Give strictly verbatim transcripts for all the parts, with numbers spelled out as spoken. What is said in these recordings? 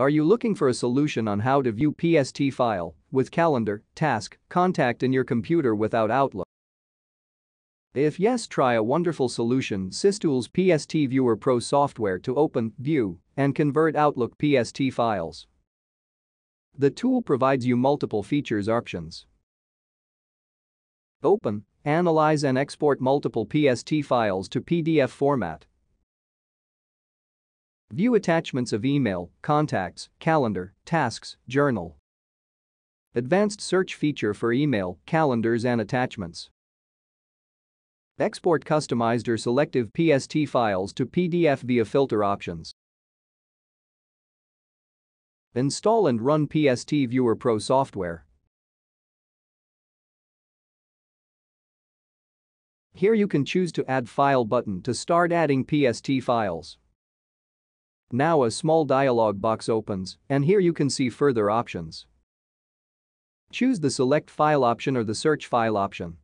Are you looking for a solution on how to view P S T file with calendar, task, contact in your computer without Outlook? If yes, try a wonderful solution, SysTools P S T Viewer Pro software to open, view, and convert Outlook P S T files. The tool provides you multiple features options. Open, analyze and export multiple P S T files to P D F format. View attachments of email, contacts, calendar, tasks, journal. Advanced search feature for email, calendars and attachments. Export customized or selective P S T files to P D F via filter options. Install and run P S T Viewer Pro software. Here you can choose to add file button to start adding P S T files. Now a small dialog box opens, and here you can see further options. Choose the select file option or the search file option.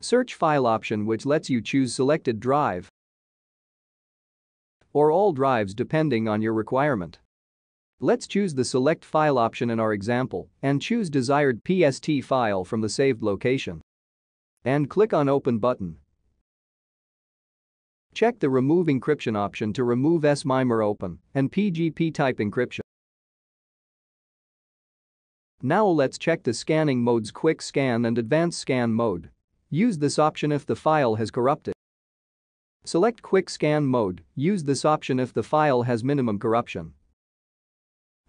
Search file option, which lets you choose selected drive or all drives depending on your requirement. Let's choose the select file option in our example and choose desired P S T file from the saved location. And click on open button. Check the Remove Encryption option to remove S MIME or Open and P G P-type encryption. Now let's check the scanning modes, Quick Scan and Advanced Scan mode. Use this option if the file has corrupted. Select Quick Scan mode, use this option if the file has minimum corruption.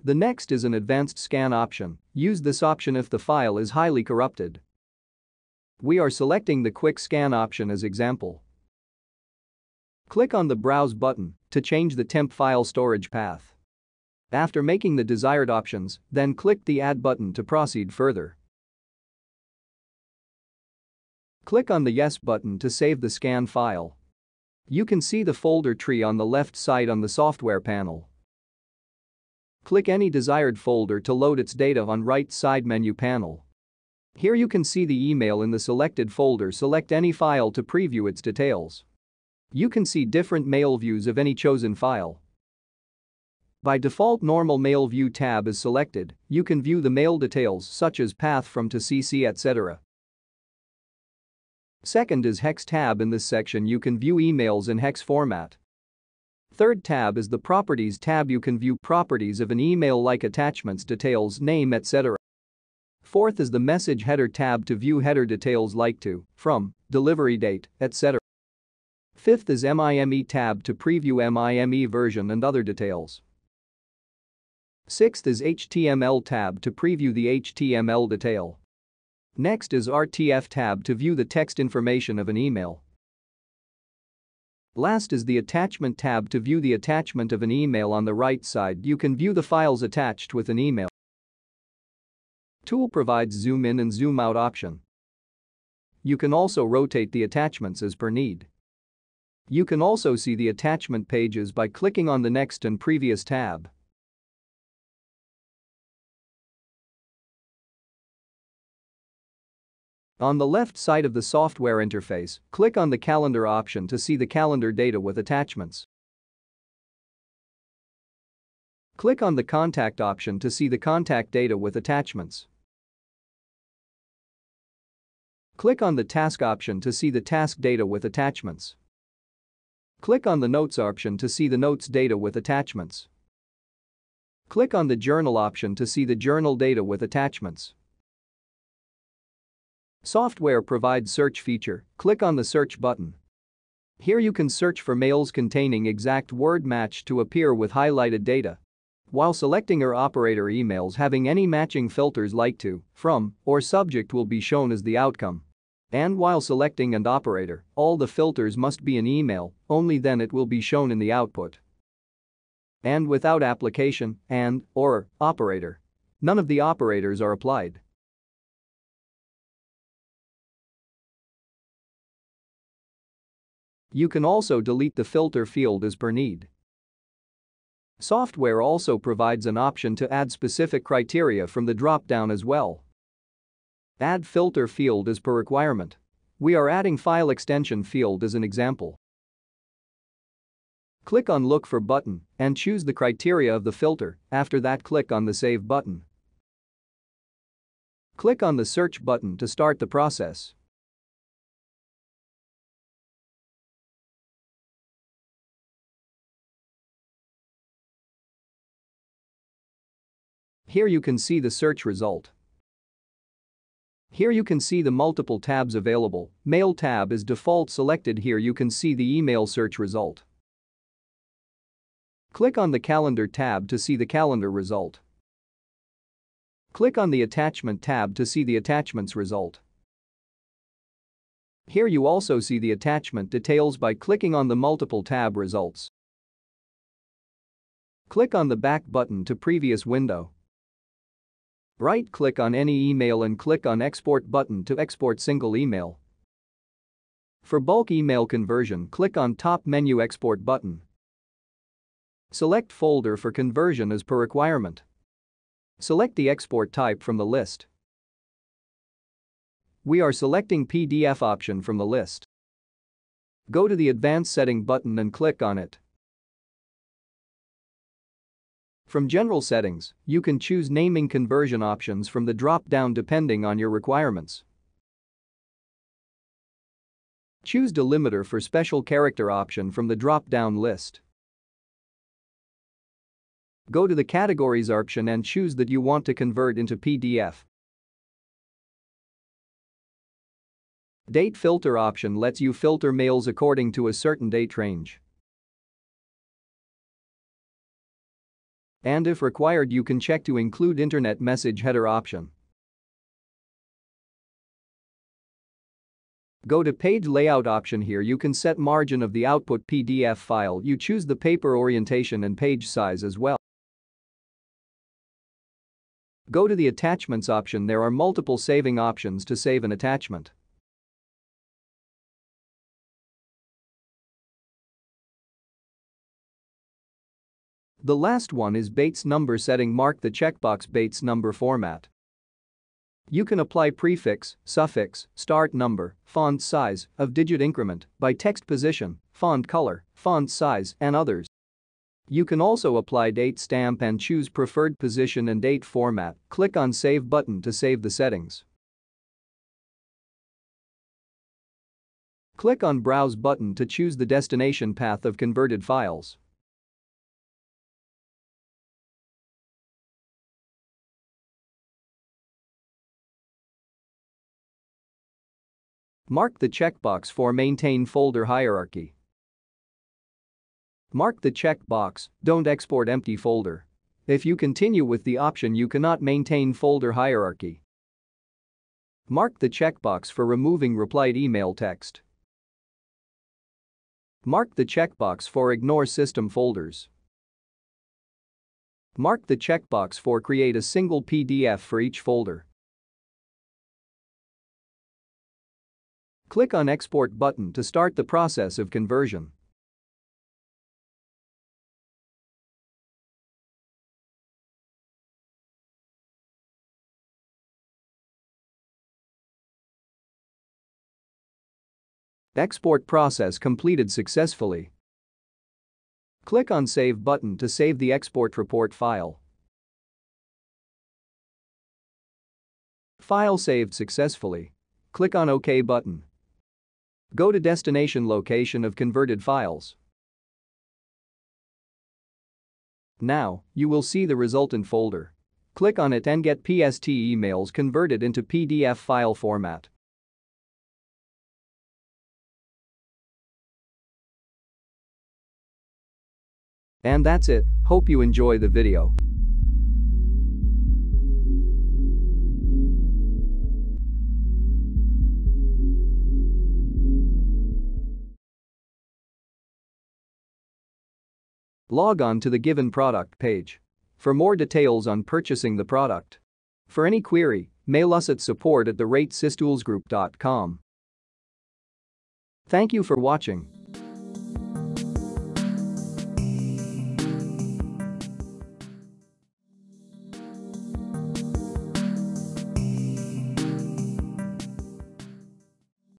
The next is an Advanced Scan option, use this option if the file is highly corrupted. We are selecting the Quick Scan option as example. Click on the Browse button to change the temp file storage path. After making the desired options, then click the Add button to proceed further. Click on the Yes button to save the scan file. You can see the folder tree on the left side on the software panel. Click any desired folder to load its data on right side menu panel. Here you can see the email in the selected folder, select any file to preview its details. You can see different mail views of any chosen file. By default, normal mail view tab is selected. You can view the mail details such as path from to C C, et cetera. Second is hex tab. In this section you can view emails in hex format. Third tab is the properties tab. You can view properties of an email like attachments, details, name, et cetera. Fourth is the message header tab to view header details like to, from, delivery date, et cetera. Fifth is MIME tab to preview MIME version and other details. Sixth is H T M L tab to preview the H T M L detail. Next is R T F tab to view the text information of an email. Last is the Attachment tab to view the attachment of an email. On the right side you can view the files attached with an email. Tool provides zoom in and zoom out option. You can also rotate the attachments as per need. You can also see the attachment pages by clicking on the Next and Previous tab. On the left side of the software interface, click on the Calendar option to see the calendar data with attachments. Click on the Contact option to see the contact data with attachments. Click on the Task option to see the task data with attachments. Click on the Notes option to see the Notes data with attachments. Click on the Journal option to see the Journal data with attachments. Software provides search feature. Click on the Search button. Here you can search for mails containing exact word match to appear with highlighted data. While selecting or operator, emails having any matching filters like to, from, or subject will be shown as the outcome. And while selecting and operator, all the filters must be an email, only then it will be shown in the output. And without application, and, or, operator. None of the operators are applied. You can also delete the filter field as per need. Software also provides an option to add specific criteria from the drop-down as well. Add filter field as per requirement. We are adding file extension field as an example. Click on Look for button and choose the criteria of the filter. After that, click on the Save button. Click on the Search button to start the process. Here you can see the search result. Here you can see the multiple tabs available. Mail tab is default selected. Here you can see the email search result. Click on the Calendar tab to see the calendar result. Click on the Attachment tab to see the attachments result. Here you also see the attachment details by clicking on the multiple tab results. Click on the Back button to previous window. Right-click on any email and click on Export button to export single email. For bulk email conversion, click on top menu Export button. Select folder for conversion as per requirement. Select the export type from the list. We are selecting P D F option from the list. Go to the Advanced Setting button and click on it. From General Settings, you can choose naming conversion options from the drop-down depending on your requirements. Choose Delimiter for Special Character option from the drop-down list. Go to the Categories option and choose that you want to convert into P D F. Date Filter option lets you filter mails according to a certain date range. And if required, you can check to include Internet Message Header option. Go to Page Layout option. Here you can set margin of the output P D F file. You choose the paper orientation and page size as well. Go to the Attachments option. There are multiple saving options to save an attachment. The last one is Bates number setting. Mark the checkbox Bates number format. You can apply prefix, suffix, start number, font size, of digit increment, by text position, font color, font size, and others. You can also apply date stamp and choose preferred position and date format. Click on Save button to save the settings. Click on Browse button to choose the destination path of converted files. Mark the checkbox for Maintain Folder Hierarchy. Mark the checkbox Don't Export Empty Folder. If you continue with the option, you cannot maintain folder hierarchy. Mark the checkbox for Removing Replied Email Text. Mark the checkbox for Ignore System Folders. Mark the checkbox for Create a Single P D F for each folder. Click on Export button to start the process of conversion. Export process completed successfully. Click on Save button to save the export report file. File saved successfully. Click on OK button. Go to destination location of converted files. Now, you will see the resultant folder. Click on it and get P S T emails converted into P D F file format. And that's it. Hope you enjoy the video. Log on to the given product page for more details on purchasing the product. For any query, mail us at support at the rate systoolsgroup dot com. Thank you for watching.